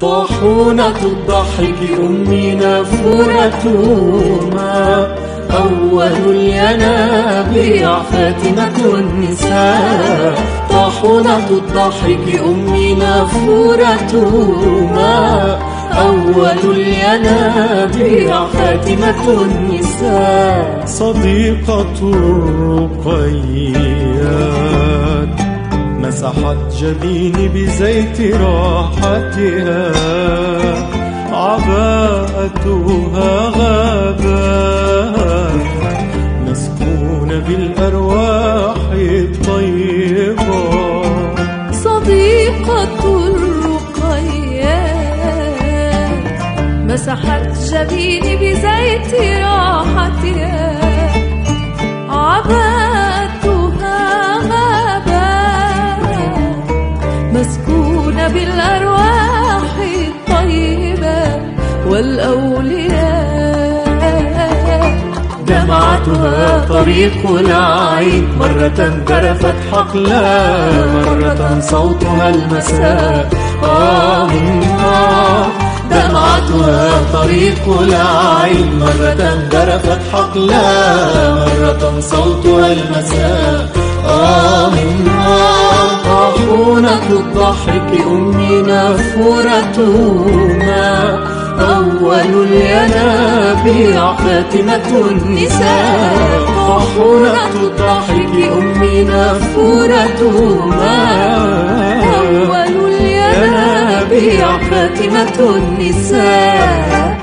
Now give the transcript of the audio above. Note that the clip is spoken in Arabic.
طاحونة الضحك أمي نافورتهما أول الينابيع فاتنة النساء. طاحونة الضحك أمي نافورتهما أول الينابيع فاتنة النساء. صديقة الرقيات مسحت جبيني بزيت راحتها، عباءتها غابات مسكونة بالأرواح الطيبة. صديقة الرقيات مسحت جبيني بزيت راحتها، مسكونة بالأرواح الطيبة والأولياء. دمعتها طريق العين، مرة درفت حقلا، مرة صوتها المساء دمعتها طريق العين، مرة درفت حقلا، مرة صوتها المساء طاحونة الضحك أمي نافورتهما أول الينابيع فاتنة النساء. طاحونة الضحك أمي نافورتهما أول الينابيع فاتنة النساء.